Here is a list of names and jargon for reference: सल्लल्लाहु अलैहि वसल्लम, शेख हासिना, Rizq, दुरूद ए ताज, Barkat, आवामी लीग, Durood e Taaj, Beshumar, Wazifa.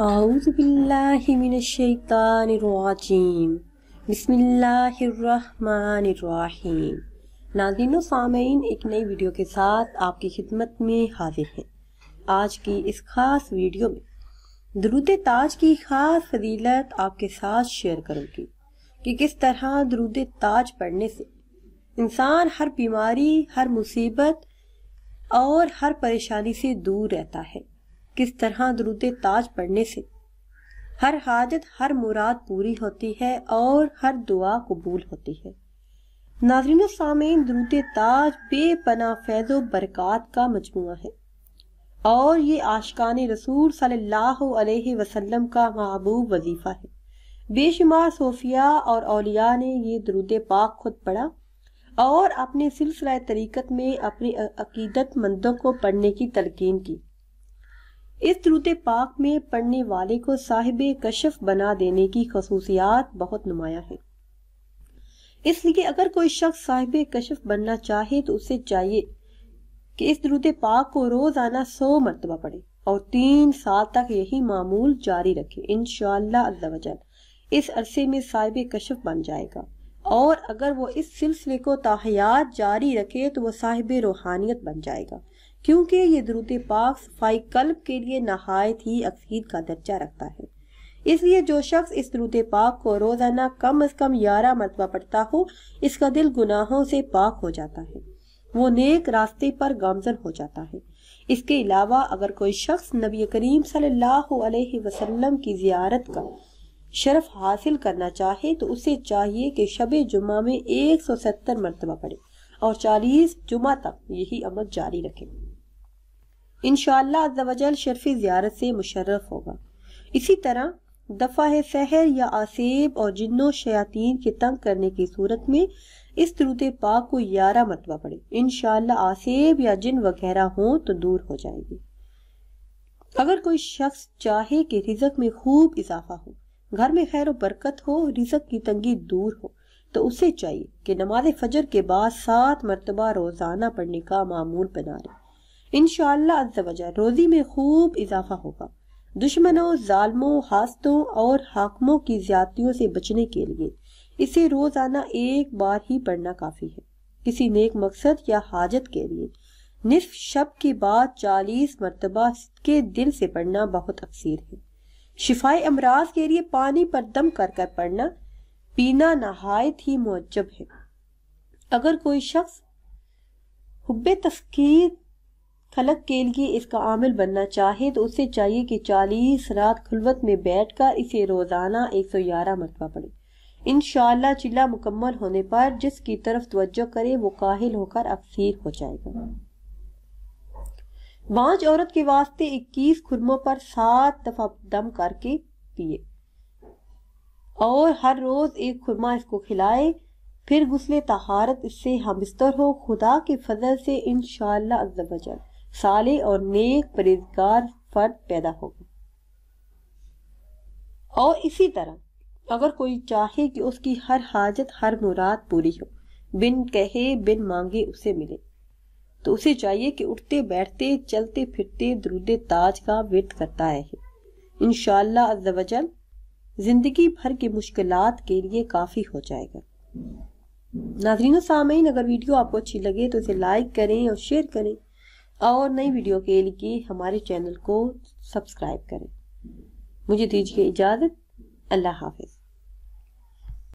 औज़ुबिल्लाहि मिनश्शैतानिर्रजीम बिस्मिल्लाहिर्रहमानिर्रहीम। नाज़रीन सामईन, एक नई वीडियो के साथ आपकी खिदमत में हाजिर हैं। आज की इस खास वीडियो में दुरूद ए ताज की खास फजीलत आपके साथ शेयर करूँगी कि किस तरह दुरूद ए ताज पढ़ने से इंसान हर बीमारी, हर मुसीबत और हर परेशानी से दूर रहता है। किस तरह दुरूद ए ताज पढ़ने से हर हाजत, हर मुराद पूरी होती है और हर दुआ कबूल होती है। नाज़रीन सामेईन, दुरूद ए ताज बेपनाह फैज़ो बरक़ात का मजमुआ है और ये आशिकाने रसूल सल्लल्लाहु अलैहि वसल्लम का महबूब वजीफा है। बेशुमार सोफिया और औलिया ने ये दुरूद पाक खुद पढ़ा और अपने सिलसिला तरीक़त में अपने अक़ीदतमंदों को पढ़ने की तलकीन की। इस दुरूद पाक में पढ़ने वाले को साहिब कशफ बना देने की खसूसियात बहुत नुमायां है। इसलिए अगर कोई शख्स साहिब कशफ बनना चाहे तो उसे चाहिए कि इस दुरूद पाक को रोज़ाना 100 मरतबा पढ़े और 3 साल तक यही मामूल जारी रखे। इंशाअल्लाह अज़्ज़ा वजल इस अरसे में साहिब कशफ बन जाएगा और अगर वो इस सिलसिले को ताहयात जारी रखे तो वो साहिब रूहानियत बन जाएगा, क्योंकि ये दुरूद पाक सफाई कल्ब के लिए नहायत ही अक्सीद का दर्जा रखता है। इसलिए जो शख्स इस दुरूद पाक को रोज़ाना कम अज़ कम 11 मरतबा पढ़ता हो, इसका दिल गुनाहों से पाक हो जाता है, वो नेक रास्ते पर गामजन हो जाता है। इसके अलावा अगर कोई शख्स नबी करीम सल्लल्लाहु अलैहि वसल्लम की ज़ियारत का शरफ हासिल करना चाहे तो उसे चाहिए कि शबे जुमा में 170 मरतबा पढ़े और 40 जुमा तक यही अमल जारी रखे। इंशाअल्लाह अज़्ज़ा वजल शरफ ज़ियारत से मुशर्रफ होगा। इसी तरह दफ़ा है सहर या आसेब और जिन्नों शयातीन के तंग करने की सूरत में इस दुरूद पाक को 11 मरतबा पढ़े। इंशाअल्लाह आसेब या जिन वगैरह हो तो दूर हो जाएगी। अगर कोई शख्स चाहे कि रिजक में खूब इजाफा हो, घर में खैर व बरकत हो, रिजक की तंगी दूर हो, तो उसे चाहिए कि नमाज फजर के बाद 7 मरतबा रोज़ाना पढ़ने का मामूल बना रहे। इंशाअल्लाह अज़्ज़ा वजल रोज़ी में खूब इजाफा होगा। दुश्मनों, जालमों, हासदों और हाकिमों की ज्यादतियों से बचने के लिए इसे रोज़ाना 1 बार ही पढ़ना काफ़ी है। किसी नेक मकसद या हाजत के लिए निस्फ शब के बाद 40 मरतबा के दिल से पढ़ना बहुत अक्सीर है। शिफाए अमराज के लिए पानी पर दम कर कर पढ़ना पीना नहायत ही मुअज्जब है। अगर कोई शख्स हुब्बे तस्कीर खलक के लिए इसका आमिल बनना चाहे तो उसे चाहिए कि 40 रात खुलवत में बैठकर इसे रोज़ाना 111 मरतबा पढ़े। इंशाअल्लाह चिल्ला मुकम्मल होने पर जिसकी तरफ तवज्जो करे वो काहिल होकर अक्सीर हो जाएगा। बांझ औरत के वास्ते 21 खुरमों पर 7 दफा दम करके पिए और हर रोज 1 खुरमा इसको खिलाए, फिर गुस्ले तहारत इससे हमबिस्तर हो। खुदा के फजल से इंशाअल्लाह अज़्ज़ा वजल साले और नेक परहेज़गार फर्द पैदा होगा। और इसी तरह अगर कोई चाहे कि उसकी हर हाजत, हर मुराद पूरी हो, बिन कहे बिन मांगे उसे मिले, तो उसे चाहिए कि उठते बैठते चलते फिरते दुरूद ताज का विर्द करता रहे। इंशाअल्लाह अज़्ज़ा वजल जिंदगी भर की मुश्किलात के लिए काफ़ी हो जाएगा। नाज़रीन सामईन, अगर वीडियो आपको अच्छी लगे तो इसे लाइक करें और शेयर करें और नई वीडियो के लिए हमारे चैनल को सब्सक्राइब करें। मुझे दीजिए इजाज़त। अल्लाह हाफिज़।